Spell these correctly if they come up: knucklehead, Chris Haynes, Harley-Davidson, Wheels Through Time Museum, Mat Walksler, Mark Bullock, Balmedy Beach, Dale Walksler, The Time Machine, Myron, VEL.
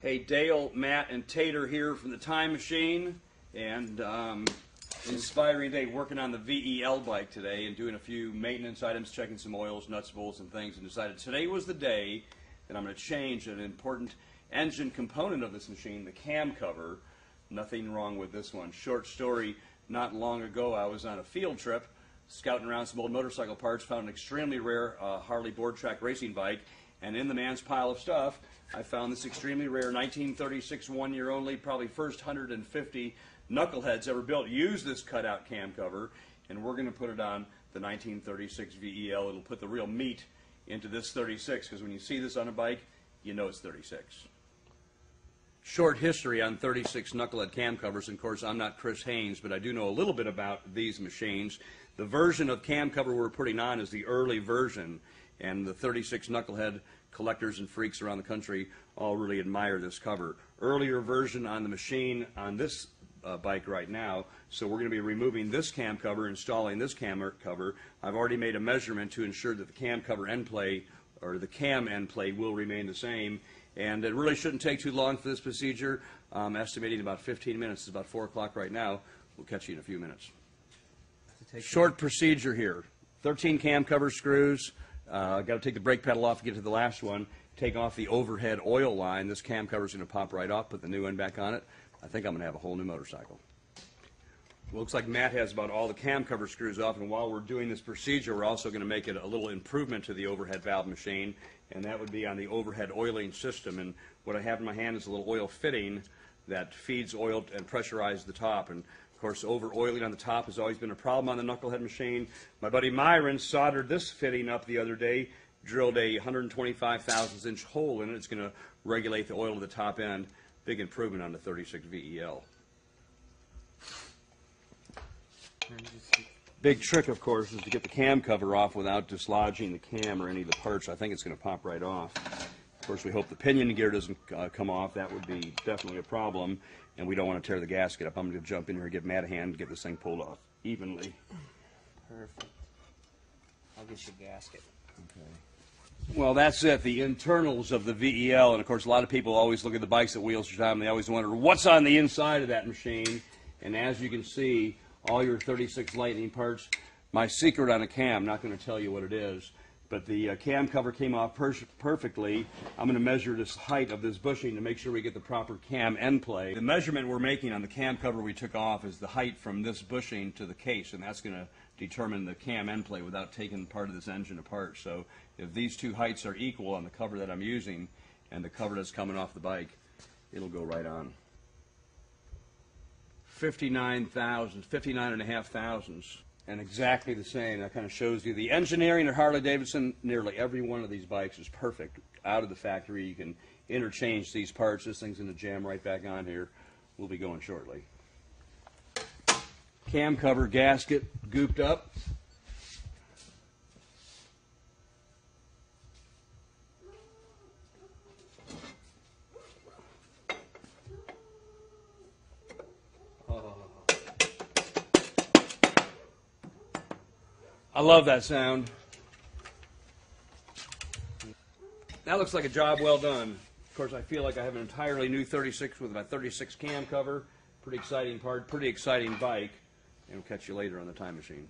Hey, Dale, Matt, and Tater here from the Time Machine, and inspiring day working on the VEL bike today and doing a few maintenance items, checking some oils, nuts, bolts, and things, and decided today was the day that I'm going to change an important engine component of this machine, the cam cover. Nothing wrong with this one. Short story, not long ago I was on a field trip scouting around some old motorcycle parts, found an extremely rare Harley board track racing bike, and in the man's pile of stuff, I found this extremely rare 1936 one-year-only, probably first 150 knuckleheads ever built use this cutout cam cover, and we're going to put it on the 1936 VEL. It'll put the real meat into this 36, because when you see this on a bike, you know it's 36. Short history on 36 knucklehead cam covers, and of course I'm not Chris Haynes, but I do know a little bit about these machines. The version of cam cover we're putting on is the early version, and the 36 knucklehead collectors and freaks around the country all really admire this cover. Earlier version on the machine on this bike right now, so we're going to be removing this cam cover, installing this cam cover. I've already made a measurement to ensure that the cam cover end plate, or the cam end plate, will remain the same. And it really shouldn't take too long for this procedure. I'm estimating about 15 minutes. It's about 4 o'clock right now. We'll catch you in a few minutes. Short procedure here. 13 cam cover screws. Got to take the brake pedal off to get to the last one. Take off the overhead oil line. This cam cover's going to pop right off. Put the new end back on it. I think I'm going to have a whole new motorcycle. Looks like Matt has about all the cam cover screws off, and while we're doing this procedure, we're also going to make it a little improvement to the overhead valve machine, and that would be on the overhead oiling system. And what I have in my hand is a little oil fitting that feeds oil and pressurizes the top. And of course, over-oiling on the top has always been a problem on the knucklehead machine. My buddy Myron soldered this fitting up the other day, drilled a 125 thousandths inch hole in it. It's going to regulate the oil to the top end. Big improvement on the 36 VEL. Big trick, of course, is to get the cam cover off without dislodging the cam or any of the parts. I think it's going to pop right off. Of course, we hope the pinion gear doesn't come off. That would be definitely a problem, and we don't want to tear the gasket up. I'm going to jump in here and give Matt a hand and get this thing pulled off evenly. Perfect. I'll get your gasket. Okay. Well, that's it, the internals of the VEL. And, of course, a lot of people always look at the bikes at Wheels Through Time, and they always wonder, what's on the inside of that machine? And as you can see, all your 36 lightning parts. My secret on a cam, I'm not going to tell you what it is, but the cam cover came off perfectly. I'm going to measure this height of this bushing to make sure we get the proper cam end play. The measurement we're making on the cam cover we took off is the height from this bushing to the case, and that's going to determine the cam end play without taking part of this engine apart. So if these two heights are equal on the cover that I'm using and the cover that's coming off the bike, it'll go right on. 59 and a half thousandths, and exactly the same. That kind of shows you the engineering at Harley-Davidson. Nearly every one of these bikes is perfect. Out of the factory, you can interchange these parts. This thing's going to jam right back on here. We'll be going shortly. Cam cover gasket gooped up. I love that sound. That looks like a job well done. Of course, I feel like I have an entirely new 36 with my 36 cam cover. Pretty exciting part, pretty exciting bike. And we'll catch you later on the Time Machine.